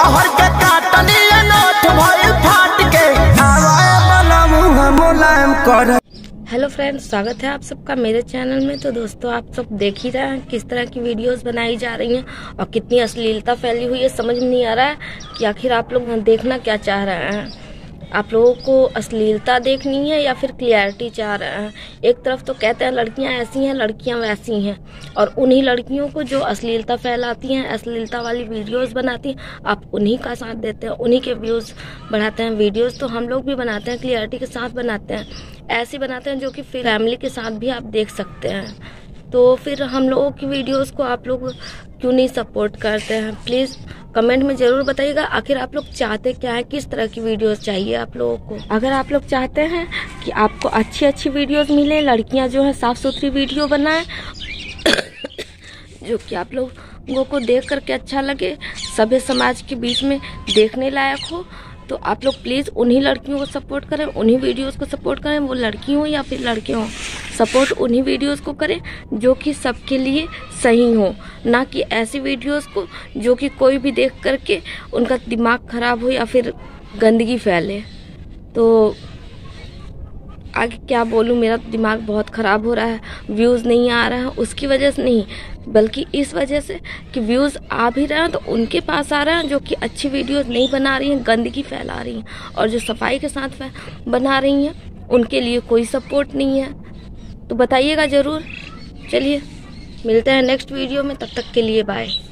शहर के काटलिया नोट भइल फाट के आवाए वाला मुंह मुलायम कर। हेलो फ्रेंड्स, स्वागत है आप सबका मेरे चैनल में। तो दोस्तों, आप सब देख ही रहे हैं किस तरह की वीडियोस बनाई जा रही हैं और कितनी अश्लीलता फैली हुई है। समझ नहीं आ रहा है कि आखिर आप लोग देखना क्या चाह रहे हैं। आप लोगों को अश्लीलता देखनी है या फिर क्लियरिटी चाह रहे हैं। एक तरफ तो कहते हैं लड़कियां ऐसी हैं, लड़कियां वैसी हैं, और उन्हीं लड़कियों को जो अश्लीलता फैलाती हैं, अश्लीलता वाली वीडियोज़ बनाती हैं, आप उन्हीं का साथ देते हैं, उन्हीं के व्यूज़ बढ़ाते हैं। वीडियोज़ तो हम लोग भी बनाते हैं, क्लियरिटी के साथ बनाते हैं, ऐसे बनाते हैं जो कि फैमिली के साथ भी आप देख सकते हैं। तो फिर हम लोगों की वीडियोस को आप लोग क्यों नहीं सपोर्ट करते हैं? प्लीज़ कमेंट में ज़रूर बताइएगा आखिर आप लोग चाहते क्या है, किस तरह की वीडियोस चाहिए आप लोगों को। अगर आप लोग चाहते हैं कि आपको अच्छी अच्छी वीडियोस मिले, लड़कियां जो है साफ़ सुथरी वीडियो बनाएं जो कि आप लोगों को देख करके अच्छा लगे, सभ्य समाज के बीच में देखने लायक हो, तो आप लोग प्लीज़ उन्हीं लड़कियों को सपोर्ट करें, उन्हीं वीडियोस को सपोर्ट करें। वो लड़की हो या फिर लड़के हों, सपोर्ट उन्हीं वीडियोस को करें जो कि सबके लिए सही हो, ना कि ऐसी वीडियोस को जो कि कोई भी देख करके उनका दिमाग खराब हो या फिर गंदगी फैले। तो आगे क्या बोलूँ, मेरा दिमाग बहुत ख़राब हो रहा है। व्यूज़ नहीं आ रहा है उसकी वजह से नहीं, बल्कि इस वजह से कि व्यूज़ आ भी रहे हैं तो उनके पास आ रहे हैं जो कि अच्छी वीडियोस नहीं बना रही हैं, गंदगी फैला रही हैं, और जो सफाई के साथ बना रही हैं उनके लिए कोई सपोर्ट नहीं है। तो बताइएगा ज़रूर। चलिए मिलते हैं नेक्स्ट वीडियो में, तब तक के लिए बाय।